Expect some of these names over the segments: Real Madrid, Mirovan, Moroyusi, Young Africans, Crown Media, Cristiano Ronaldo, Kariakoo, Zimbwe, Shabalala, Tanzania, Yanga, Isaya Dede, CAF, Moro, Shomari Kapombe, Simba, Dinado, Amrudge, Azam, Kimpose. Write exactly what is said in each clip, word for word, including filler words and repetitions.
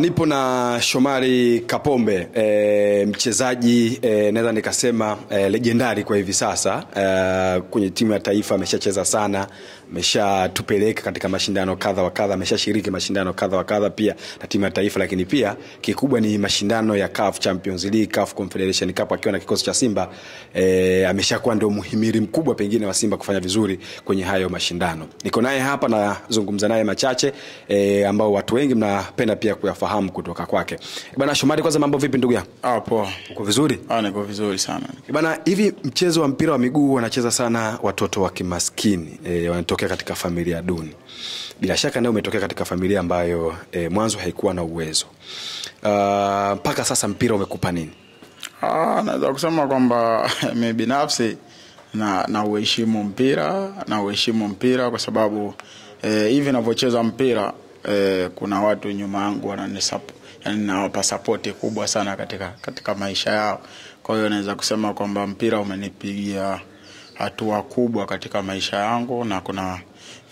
Nipo na Shomari Kapombe, e, mchezaji e, naweza nikasema e, legendari kwa hivi sasa e, kwenye timu ya taifa. Ameshacheza sana, ameshatupeleka katika mashindano kadha wa kadha, ameshashiriki mashindano kadha wa kadha pia na timu ya taifa, lakini pia kikubwa ni mashindano ya C A F Champions League, C A F Confederation Cup akiwa na kikosi cha Simba. E, ameshakuwa ndio muhimili mkubwa pengine wa Simba kufanya vizuri kwenye hayo mashindano. Niko naye hapa na zungumza naye machache e, ambao watu wengi mnapenda pia kuya fahamu kutoka kwake. Bwana Shomari, kwanza mambo vipi ndugu yangu? Ah, poa. Uko vizuri? Ah, niko vizuri sana. Bwana, hivi mchezo wa mpira wa miguu wanacheza sana watoto wa kimaskini, e, wanatokea katika familia duni. Bila shaka nawe umetokea katika familia ambayo e, mwanzo haikuwa na uwezo. Ah, mpaka sasa mpira umekupa nini? Ah, naweza kusema kwamba mimi binafsi na na uheshimu mpira, na uheshimu mpira kwa sababu e, hivi ninavyocheza mpira Eh, kuna watu nyuma yangu wananisupport, yani nawapa support kubwa sana katika katika maisha yao. Kwa hiyo naweza kusema kwamba mpira umenipigia hatua kubwa katika maisha yangu, na kuna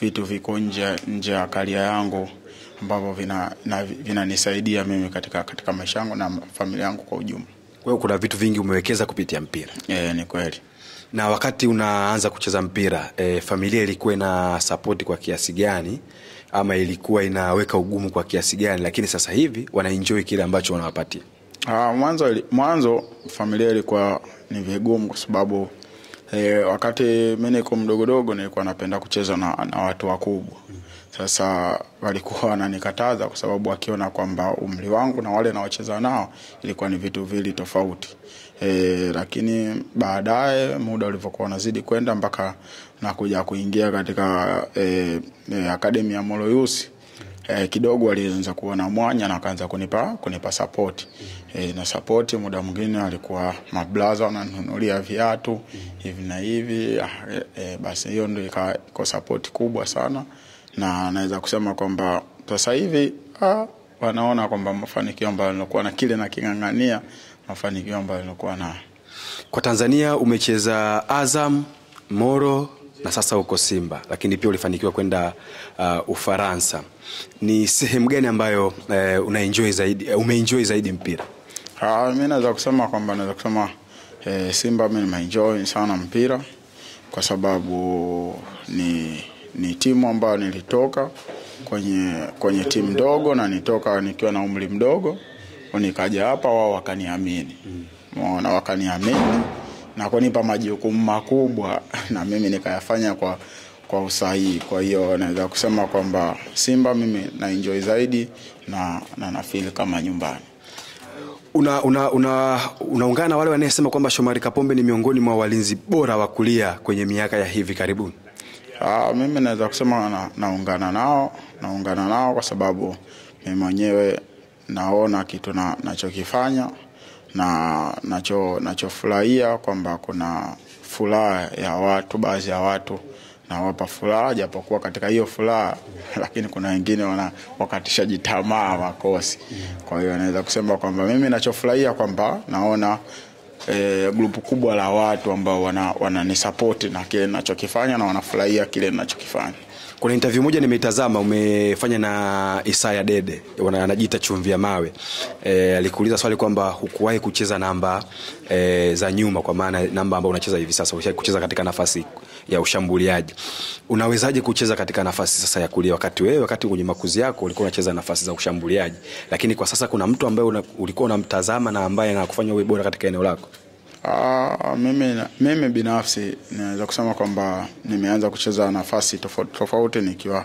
vitu viko nje nje ya karia yangu ambavyo vina vinanisaidia mimi katika katika maisha yangu na familia yangu kwa ujumla. Kwa hiyo kuna vitu vingi umewekeza kupitia mpira. Eh, ni kweli. Na wakati unaanza kucheza mpira, eh, familia ilikuwa na support kwa kiasi gani, ama ilikuwa inaweka ugumu kwa kiasi gani, lakini sasa hivi wanaenjoy kile ambacho wanawapatia? Ah, mwanzo mwanzo familia ilikuwa ni vigumu kwa sababu eh, wakati mimi niko mdogo dogo nilikuwa napenda kucheza na, na watu wakubwa. Sasa walikuwa wananikataza kwa sababu wakiona kwamba umri wangu na wale naocheza nao ilikuwa ni vitu vili tofauti. E, lakini baadaye muda ulipokuwa unazidi kwenda mpaka nakuja kuingia katika e, e, academy ya Moroyusi, e, kidogo walianza kuona mwanya na kaanza kunipa kunipa support. E, na support muda mwingine alikuwa mablaza wananunulia viatu hivi na hivi, e, e, basi hiyo ndio iko support kubwa sana. Na naweza kusema kwamba sasa hivi ah, wanaona kwamba mafanikio ambayo nilikuwa na kile na kingangania, mafanikio ambayo nilikuwa na. Kwa Tanzania umecheza Azam, Moro na sasa uko Simba, lakini pia ulifanikiwa kwenda uh, Ufaransa. Ni sehemu gani ambayo uh, unaenjoy zaidi, uh, umeenjoy zaidi mpira? Ah, mimi naweza kusema kwamba naweza kusema eh, Simba mimi nimeenjoy sana mpira kwa sababu ni ni timu ambayo nilitoka kwenye kwenye timu ndogo, na nitoka nikiwa na umri mdogo nikaja hapa, wao wakaniamini. Unaona, wakaniamini na kunipa majukumu makubwa na mimi nikayafanya kwa kwa usahihi. Kwa hiyo naweza kusema kwamba Simba mimi na enjoy zaidi na na na feel kama nyumbani. Una una una unaungana wale wanaosema kwamba Shomari Kapombe ni miongoni mwa walinzi bora wa kulia kwenye miaka ya hivi karibuni? Ah, mimi naweza kusema naungana nao, naungana nao kwa sababu mimi mwenyewe naona kitu na nachokifanya na nacho nachofurahia kwamba kuna furaha ya watu, baadhi ya watu na wapa furaha, japokuwa katika hiyo furaha lakini kuna wengine wana wakatishaji tamaa wakosi. Kwa hiyo naweza kusema kwamba mimi nachofurahia kwamba naona eh grupu kubwa la watu ambao wana wananisupport na kile ninachokifanya na wanafurahia kile ninachokifanya. Kuna interview moja nimeitazama umefanya na Isaya Dede, anajiita Chumvi ya Mawe. E, alikuuliza swali kwamba hukuwahi kucheza namba e, za nyuma, kwa maana namba ambayo unacheza hivi sasa, ushawahi kucheza katika nafasi ya ushambuliaji. Unawezaje kucheza katika nafasi sasa ya kulia wakati wewe wakati kwenye makuzi yako ulikuwa unacheza nafasi za ushambuliaji, lakini kwa sasa kuna mtu ambaye una, ulikuwa unamtazama na ambaye anakufanya uwe bora katika eneo lako? Ah, mimi mimi binafsi naweza kusema kwamba nimeanza kucheza nafasi tofauti tofauti nikiwa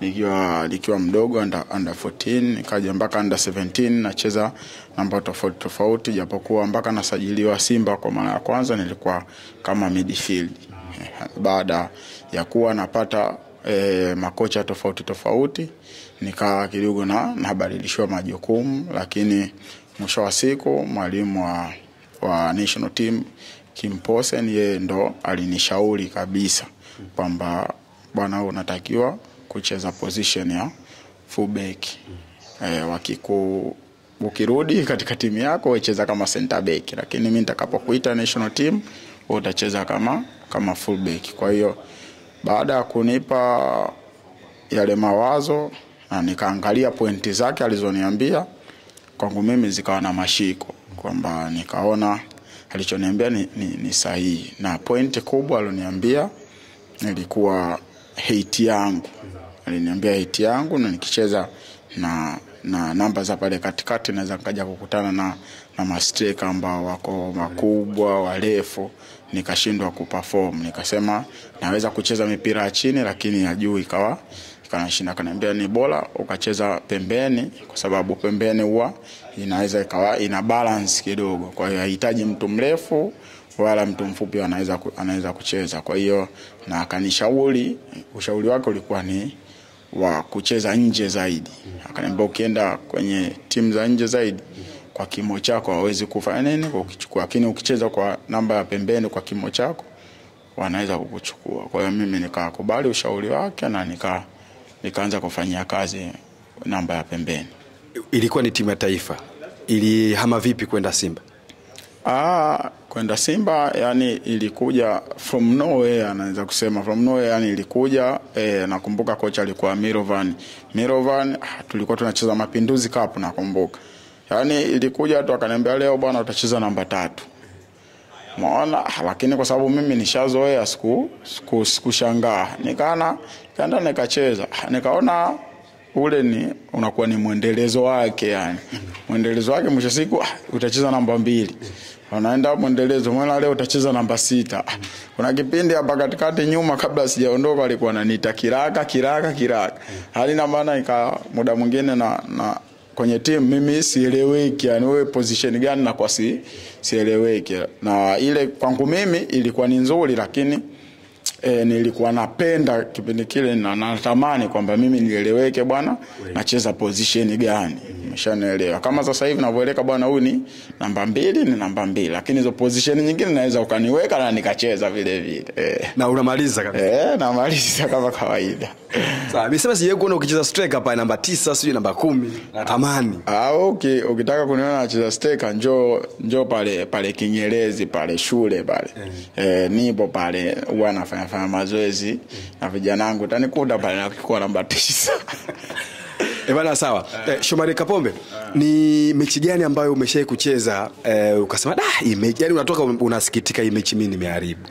nikiwa nikiwa mdogo, under under kumi na nne, nikaja mpaka under kumi na saba nacheza namba tofauti tofauti, japokuwa mpaka nasajiliwa Simba kwa mara ya kwanza nilikuwa kama midfield. Baada ya kuwa napata e, makocha tofauti tofauti nikaa kidogo na nabadilishwa majukumu, lakini mwisho wa siku mwalimu wa wa national team Kimpose yeye ndo alinishauri kabisa kwamba bwana unatakiwa kucheza position ya fullback. Eh, wakiku ukirudi katika timu yako wacheza kama center back, lakini mimi nitakapokuita national team utacheza kama kama fullback. Kwa hiyo baada ya kunipa yale mawazo na nikaangalia pointi zake alizoniambia, kwangu mimi zikawa na mashiko, kwamba nikaona alichoniambia ni, ni, ni sahihi, na pointi kubwa aloniambia ilikuwa hate yangu. Aliniambia hate yangu, na nikicheza na na namba za pale katikati naweza nikaja kukutana na na mastreka ambao wako makubwa, warefu, nikashindwa kuperform. Nikasema naweza kucheza mipira ya chini, lakini ya juu ikawa kanashinda. Kaniambia ni bora ukacheza pembeni, kwa sababu pembeni huwa inaweza ikawa ina balance kidogo, kwa hiyo haihitaji mtu mrefu wala mtu mfupi, anaweza anaweza kucheza. Kwa hiyo na akanishauri, ushauri wake ulikuwa ni wa kucheza nje zaidi. Akaniambia ukienda kwenye timu za nje zaidi kwa kimo chako hawezi kufanya nini kwa kuchukua, lakini ukicheza kwa namba ya pembeni kwa kimo chako wanaweza kukuchukua. Kwa hiyo mimi nikakubali ushauri wake na nika nikaanza kufanyia kazi namba ya pembeni. Ilikuwa ni timu ya taifa. Ilihama vipi kwenda Simba? Ah, kwenda Simba yani ilikuja from nowhere, naweza kusema from nowhere, yani ilikuja eh, nakumbuka kocha alikuwa Mirovan. Mirovan tulikuwa tunacheza Mapinduzi Cup, nakumbuka. Yani ilikuja tu akaniambia leo bwana utacheza namba tatu. Maana lakini kwa sababu mimi nishazoea siku sikushangaa. Nikaana kaenda nikacheza, nikaona ule ni unakuwa ni mwendelezo wake, yani mwendelezo wake mwisho siku utacheza namba mbili, unaenda mwendelezo, mwana leo utacheza namba sita. Kuna kipindi hapa katikati nyuma kabla sijaondoka alikuwa ananiita kiraka kiraka kiraka, hali na maana ika muda mwingine na, na kwenye timu mimi sieleweki, yani wewe position gani na kwa si sieleweki. Na ile kwangu mimi ilikuwa ni nzuri, lakini E, nilikuwa napenda kipindi kile na natamani kwamba mimi nieleweke bwana nacheza position gani. Umeshanielewa. Kama sasa hivi navoeleka bwana huyu ni namba mbili, ni namba mbili, lakini hizo position nyingine naweza ukaniweka na nikacheza vile vile. E. Na unamaliza kabisa. Eh, namaliza kama kawaida. Sasa nimesema siye kuona ukicheza striker hapa namba tisa sio namba kumi, natamani. Ah, okay, ukitaka kuniona nacheza striker njoo njoo pale pale Kinyerezi pale shule pale. Eh, nipo pale wanafanya fanya mazoezi mm. na vijanangu utanikuta pale na kuchukua namba tisa. E bana sawa. Eh, Shomari Kapombe, ni mechi gani ambayo umeshai kucheza eh, ukasema da hii mechi yani unatoka unasikitika hii mechi mimi nimeharibu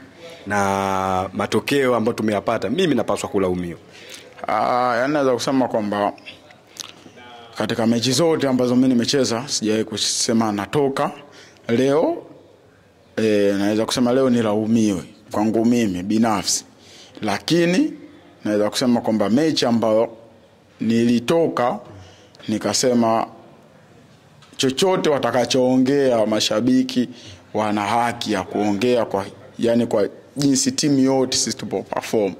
na matokeo ambayo tumeyapata mimi napaswa kulaumiwa? Ah, yani naweza kusema kwamba katika mechi zote ambazo mimi nimecheza sijawahi kusema natoka leo eh, naweza kusema leo nilaumiwe kwangu mimi binafsi. Lakini naweza kusema kwamba mechi ambayo nilitoka nikasema chochote watakachoongea mashabiki wana haki ya kuongea, kwa yani kwa jinsi timu yote sisi tupo perform,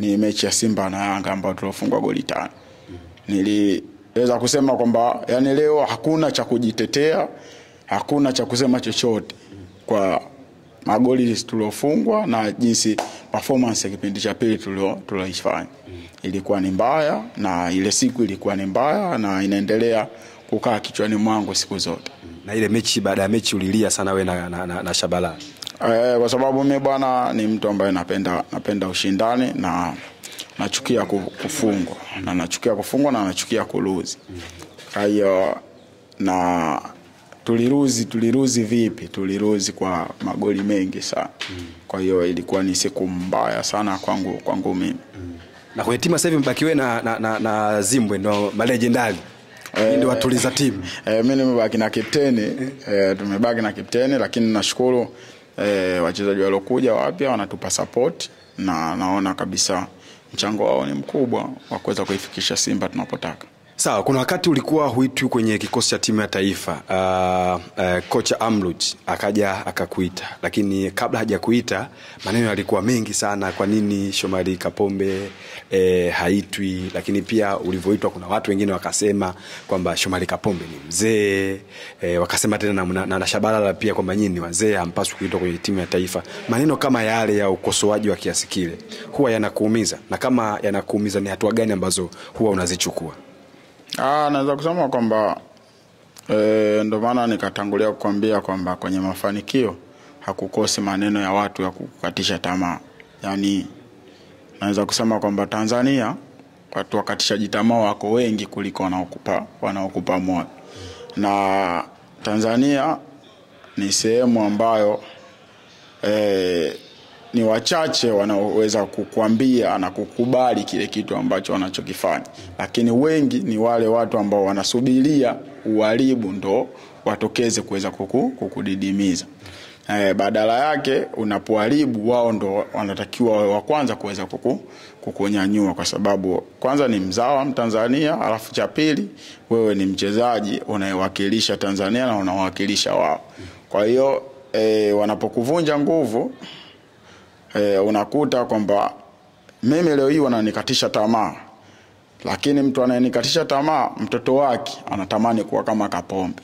ni mechi ya Simba na Yanga ambayo tulifungwa goli tano. Niliweza kusema kwamba yani leo hakuna cha kujitetea, hakuna cha kusema chochote kwa magoli tuliofungwa na jinsi performance ya kipindi cha pili tulio tulioifanya. Ilikuwa ni mbaya na ile siku ilikuwa ni mbaya na inaendelea kukaa kichwani mwangu siku zote. Na ile mechi, baada ya mechi ulilia sana wewe na na, na, na Shabala. Eh, kwa sababu mimi bwana ni mtu ambaye napenda napenda ushindani na nachukia kufungwa. Na nachukia kufungwa na nachukia kuluzi. Kwa hiyo na tuliruzi tuliruzi vipi? Tuliruzi kwa magoli mengi sana. Mm. Kwa hiyo ilikuwa ni siku mbaya sana kwangu kwangu mimi. Mm. Na kwa timu sasa hivi mbakiwe na na na, na Zimbwe ndio legendary. E, ndio watuliza timu. Eh, mimi nimebaki na captain, eh, tumebaki na captain, lakini nashukuru eh, wachezaji waliokuja wapya wanatupa support na naona kabisa mchango wao ni mkubwa wa kuweza kuifikisha Simba tunapotaka. Sawa, kuna wakati ulikuwa huitwi kwenye kikosi cha timu ya taifa. Uh, uh, kocha Amrudge akaja akakuita, lakini kabla hajakuita maneno yalikuwa mengi sana, kwa nini Shomari Kapombe eh, haitwi? Lakini pia ulivyoitwa kuna watu wengine wakasema kwamba Shomari Kapombe ni mzee, eh, wakasema tena na, na, na Shabalala pia kwamba nyinyi ni wazee hampaswi kuitwa kwenye timu ya taifa. Maneno kama yale ya ukosoaji wa kiasi kile huwa yanakuumiza, na kama yanakuumiza ni hatua gani ambazo huwa unazichukua? Ah, naweza kusema kwamba eh ndio maana nikatangulia kukwambia kwamba kwenye mafanikio hakukosi maneno ya watu ya kukatisha tamaa. Yaani naweza kusema kwamba Tanzania watu wakatishaji tamaa wako wengi kuliko wanaokupa wanaokupa moyo. na Tanzania ni sehemu ambayo e, ni wachache wanaoweza kukuambia na kukubali kile kitu ambacho wanachokifanya. Lakini wengi ni wale watu ambao wanasubiria uharibu ndo watokeze kuweza kuku, kukudidimiza. E, badala yake unapoharibu wao ndo wanatakiwa wa kwanza kuweza kuku, kukunyanyua, kwa sababu kwanza ni mzawa Mtanzania, alafu cha pili wewe ni mchezaji unayewakilisha Tanzania na unawakilisha wao. Kwa hiyo e, wanapokuvunja nguvu e, unakuta kwamba mimi leo hii wananikatisha tamaa, lakini mtu anayenikatisha tamaa mtoto wake anatamani kuwa kama Kapombe.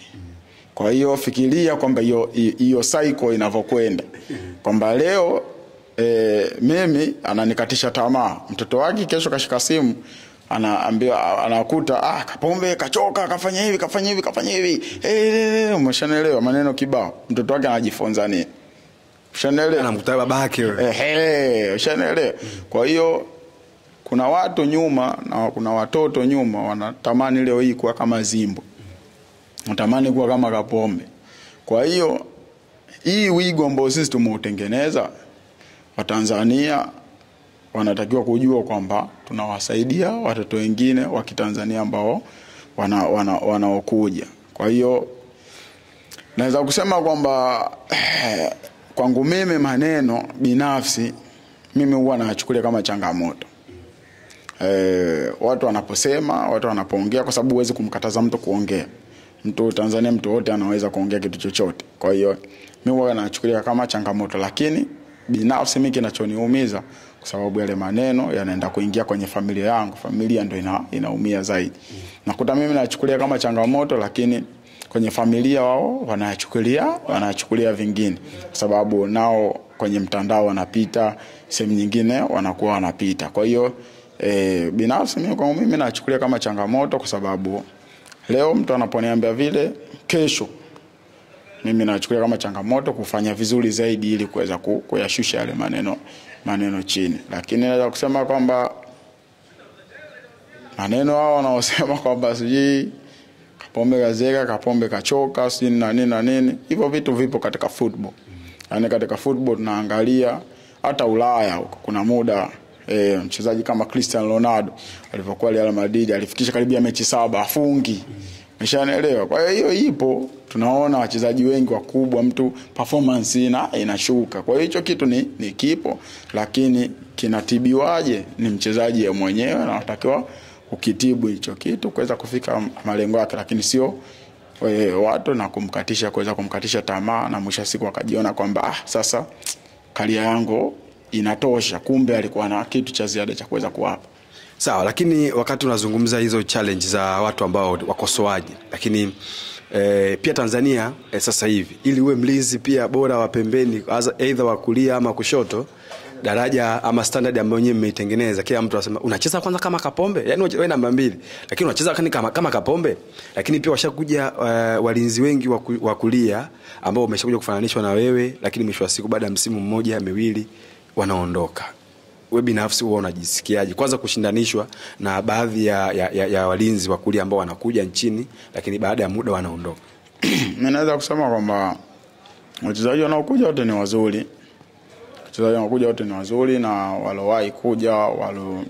Kwa hiyo fikiria kwamba hiyo hiyo cycle inavyokwenda. Kwamba leo e, mimi ananikatisha tamaa, mtoto wake kesho kashika simu anaambiwa, anakuta ah, Kapombe kachoka, kafanya hivi, kafanya hivi, kafanya hivi. Eh, umeshaelewa maneno kibao. Mtoto wake anajifunza nini? Ushaelewa? Anamkuta babake wewe. Ehe, ushaelewa. Kwa hiyo kuna watu nyuma na kuna watoto nyuma wanatamani leo hii kuwa kama Zimbo, natamani kuwa kama Kapombe. Kwa hiyo hii wigo ambao sisi tumeutengeneza, Watanzania wanatakiwa kujua kwamba tunawasaidia watoto wengine wa Kitanzania ambao wanaokuja. Wana, wana kwa hiyo naweza kusema kwamba eh, kwangu mimi maneno binafsi mimi huwa nachukulia kama changamoto. Eh, watu wanaposema, watu wanapoongea, kwa sababu huwezi kumkataza mtu kuongea. Mtu Tanzania, mtu wote anaweza kuongea kitu chochote. Kwa hiyo mimi huwa nachukulia kama changamoto, lakini binafsi mimi kinachoniumiza kwa sababu yale maneno yanaenda kuingia kwenye familia yangu, familia ndio ina, inaumia zaidi. Nakuta mimi nachukulia kama changamoto, lakini kwenye familia wao wanachukulia wanachukulia vingine, kwa sababu nao kwenye mtandao wanapita, sehemu nyingine wanakuwa wanapita. Kwa hiyo e, binafsi mimi kwa mimi nachukulia kama changamoto, kwa sababu leo mtu anaponiambia vile, kesho mimi nachukulia kama changamoto kufanya vizuri zaidi ili kuweza kuyashusha yale maneno maneno chini. Lakini naweza kusema kwamba maneno hao wanaosema kwamba siji Kapombe gazeka, Kapombe kachoka, si na nini na nini, hivyo vitu vipo katika football. Yaani katika football tunaangalia hata Ulaya huko kuna muda E, mchezaji kama Cristiano Ronaldo alipokuwa Real Madrid alifikisha karibia mechi saba afungi. Umeshaelewa? Kwa hiyo ipo, tunaona wachezaji wengi wakubwa mtu performance ina inashuka. Kwa hiyo hicho kitu ni, ni kipo, lakini kinatibiwaje ni mchezaji ya mwenyewe, na anatakiwa ukitibu hicho kitu kuweza kufika malengo yake, lakini sio we, watu na kumkatisha kuweza kumkatisha tamaa, na mwisho siku akajiona kwamba ah, sasa kalia yangu inatosha, kumbe alikuwa na kitu cha ziada cha kuweza kuwapa. Sawa, lakini wakati unazungumza hizo challenge za watu ambao wakosoaji, lakini e, pia Tanzania e, sasa hivi ili uwe mlinzi pia bora wa pembeni, either wa kulia ama kushoto, daraja ama standard ambayo nyinyi mmeitengeneza, kila mtu anasema unacheza kwanza kama Kapombe, yani wewe namba mbili, lakini unacheza kama kama Kapombe. Lakini pia washakuja uh, walinzi wengi wa kulia ambao wameshakuja kufananishwa na wewe, lakini mwisho wa siku baada ya msimu mmoja miwili wanaondoka. Wewe binafsi wewe unajisikiaje kwanza kushindanishwa na baadhi ya ya, ya, ya walinzi wa kulia ambao wanakuja nchini, lakini baada ya muda wanaondoka? Mimi naweza kusema kwamba wachezaji wanaokuja wote ni wazuri. Wachezaji wanaokuja wote ni wazuri, na walowahi kuja walo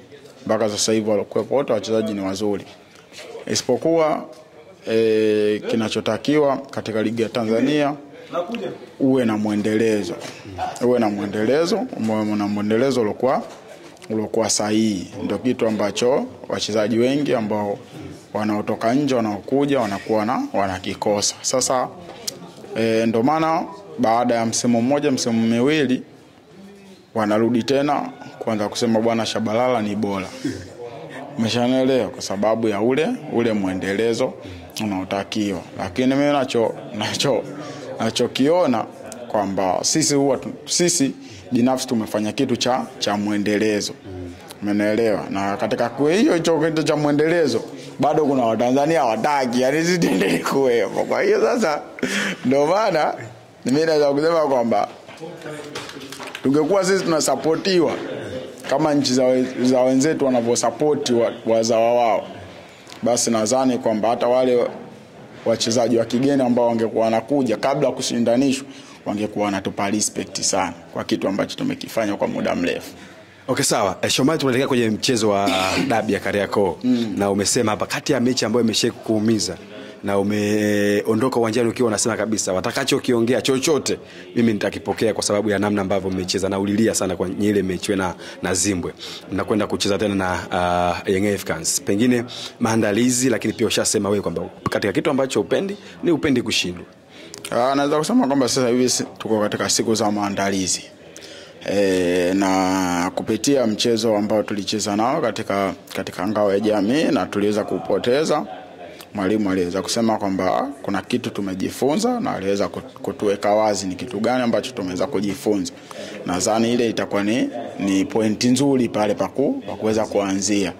mpaka sasa hivi walokuwepo wote wachezaji ni wazuri. Isipokuwa e, kinachotakiwa katika ligi ya Tanzania uwe na muendelezo. Uwe na muendelezo, uwe na muendelezo uliokuwa uliokuwa sahihi. Ndio kitu ambacho wachezaji wengi ambao wanaotoka nje wanaokuja wanakuwa na wanakikosa. Sasa e, ndio maana baada ya msimu mmoja, msimu miwili wanarudi tena kuanza kusema bwana Shabalala ni bora. Umeshaelewa? Kwa sababu ya ule ule muendelezo unaotakiwa. Lakini mimi nacho nacho nachokiona kwamba sisi huwa sisi binafsi tumefanya kitu cha cha muendelezo. Umeelewa? Na katika kwa hiyo hicho kitu cha muendelezo bado kuna Watanzania wataki, yani zitendele kuwepo. Kwa hiyo sasa ndio maana mimi naweza kusema kwamba tungekuwa sisi tunasupportiwa kama nchi za, za wenzetu wanavyosupport wazawa wao, basi nadhani kwamba hata wale wachezaji wa kigeni ambao wangekuwa wanakuja kabla kushindanishwa wangekuwa wanatupa respect sana kwa kitu ambacho tumekifanya kwa muda mrefu. Okay, sawa. E, Shomari, tunaelekea kwenye mchezo wa dabi ya Kariakoo mm. na umesema hapa kati ya mechi ambayo imeshekuumiza na umeondoka uwanjani ukiwa unasema kabisa watakacho kiongea chochote mimi nitakipokea kwa sababu ya namna ambavyo mmecheza na ulilia sana kwa ile mechi na na Zimbwe. Mnakwenda kucheza tena na uh, Young Africans. Pengine maandalizi, lakini pia ushasema wewe kwamba katika kitu ambacho upendi ni upendi kushindwa. Ah, naweza kusema kwamba sasa hivi tuko katika siku za maandalizi. E, na kupitia mchezo ambao tulicheza nao katika katika ngao ya jamii na tuliweza kupoteza, mwalimu aliweza kusema kwamba kuna kitu tumejifunza na aliweza kutuweka wazi ni kitu gani ambacho tumeweza kujifunza. Nadhani ile itakuwa ni ni pointi nzuri pale paku pa kuweza kuanzia.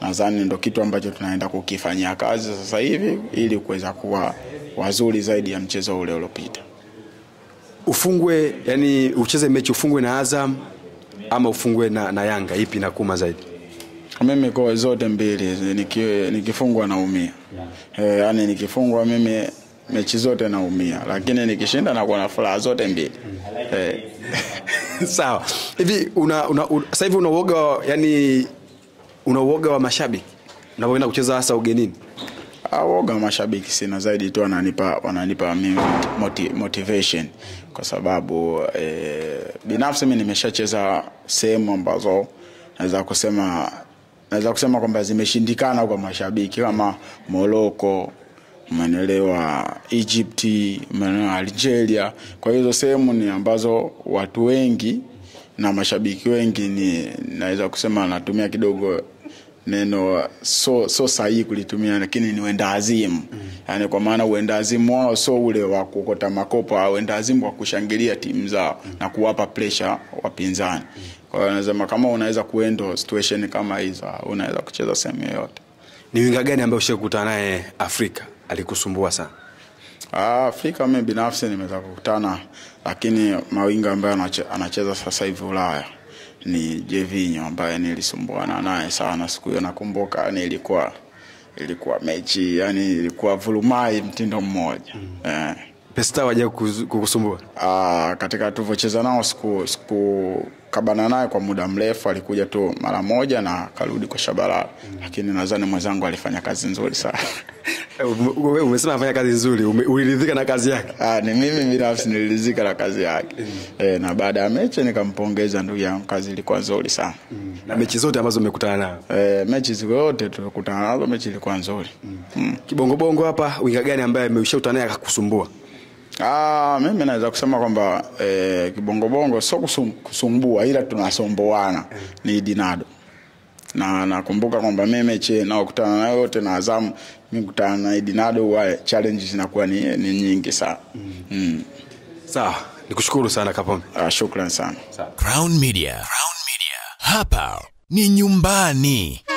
Nadhani ndio kitu ambacho tunaenda kukifanyia kazi sasa hivi ili kuweza kuwa wazuri zaidi ya mchezo ule uliopita. Ufungwe, yani ucheze mechi ufungwe na Azam ama ufungwe na, na Yanga, ipi na kuma zaidi? Mimi kwa zote mbili, nikifungwa niki naumia. Yeah. E, yani nikifungwa mimi mechi zote naumia, lakini nikishinda na kuna furaha zote mbili. E. Sawa. Hivi una, una un, sasa hivi una uoga, yani una uoga wa mashabiki unapoenda kucheza hasa ugenini? Awoga mashabiki sina, zaidi tu wananipa wananipa mimi motivation kwa sababu e, binafsi mimi nimeshacheza sehemu ambazo naweza kusema naweza kusema kwamba zimeshindikana kwa mashabiki kama Morocco, umeelewa, Egypt, umeelewa, Algeria. Kwa hizo sehemu ni ambazo watu wengi na mashabiki wengi ni naweza kusema natumia kidogo neno so so sahihi kulitumia, lakini ni wendazimu. Mm. Yani kwa maana wendazimu wao so ule wa kukota makopo au wendazimu wa kushangilia timu zao mm. na kuwapa pressure wapinzani. Mm. Kwa hiyo nasema kama unaweza kuendo situation kama hizo unaweza kucheza sehemu yoyote. Ni winga gani ambaye ushakutana naye Afrika alikusumbua sana? Ah, Afrika mimi binafsi nimeweza kukutana, lakini mawinga ambaye anacheza sasa hivi Ulaya ni Jevinyo ambaye nilisumbuana naye sana siku hiyo. Nakumbuka nilikuwa ilikuwa mechi, yani ilikuwa vulumai mtindo mmoja. Mm. Eh. Pesta waje kukusumbua? Ah, katika tulipocheza nao siku siku kabana naye kwa muda mrefu, alikuja tu mara moja na karudi kwa shabara. Mm. Lakini nadhani mwenzangu alifanya kazi nzuri sana. Wewe umesema afanya kazi nzuri, uliridhika na kazi yake? Ah, ni mimi binafsi niliridhika na kazi yake. Mm. Eh, na baada ya mechi nikampongeza, ndugu yangu kazi ilikuwa nzuri sana. Mm. Na mechi zote ambazo umekutana nazo? Eh, mechi zote tulikutana nazo mechi ilikuwa nzuri. Mm. Mm. Kibongo bongo hapa, winga gani ambaye umeshakutana naye akakusumbua? Ah, mimi naweza kusema kwamba eh, kibongo bongo sio kusum, kusumbua ila tunasomboana ni Dinado. Na nakumbuka kwamba mimi mechi na kukutana na yote na Azam, mimi kukutana na Dinado wa challenge zinakuwa ni, ni nyingi sana. Mm. Mm. Sawa, nikushukuru sana Kapombe. Ah, shukrani sana. Sawa. Crown Media. Crown Media. Hapa ni nyumbani.